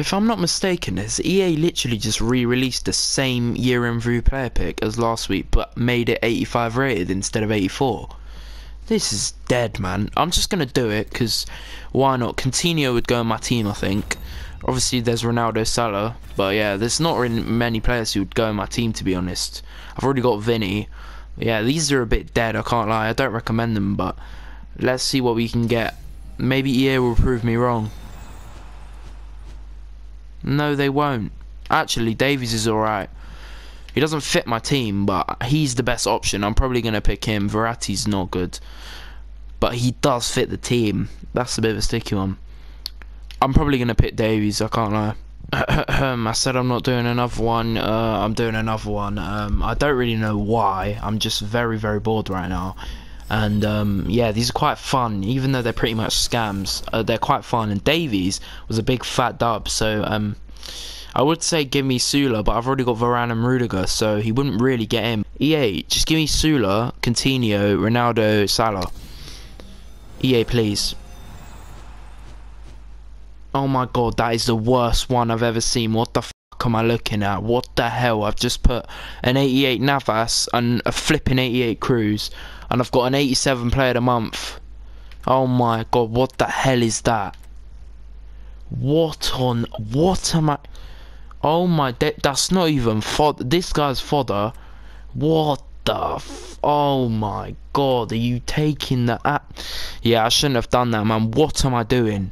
If I'm not mistaken, has EA literally just re-released the same year-end review player pick as last week, but made it 85 rated instead of 84? This is dead, man. I'm just going to do it, because why not? Coutinho would go in my team, I think. Obviously, there's Ronaldo, Salah, but yeah, there's not really many players who would go in my team, to be honest. I've already got Vinny. Yeah, these are a bit dead, I can't lie. I don't recommend them, but let's see what we can get. Maybe EA will prove me wrong. No, they won't. Actually, Davies is alright. He doesn't fit my team, but he's the best option. I'm probably going to pick him. Verratti's not good. But he does fit the team. That's a bit of a sticky one. I'm probably going to pick Davies, I can't lie. I said I'm not doing another one. I'm doing another one. I don't really know why. I'm just very, very bored right now. And yeah, these are quite fun, even though they're pretty much scams. They're quite fun, and Davies was a big fat dub, so I would say give me Sula, but I've already got Varane and Rudiger, so he wouldn't really get him. EA, just give me Sula, Coutinho, Ronaldo, Salah. EA, please. Oh my god, that is the worst one I've ever seen. What the f am I looking at? What the hell? I've just put an 88 Navas and a flipping 88 Cruz, and I've got an 87 player of the month. Oh my god, what the hell is that? What on, what am I? Oh my, that's not even fodder. This guy's fodder. What the f, oh my god, are you taking the app? Yeah, I shouldn't have done that, man. What am I doing?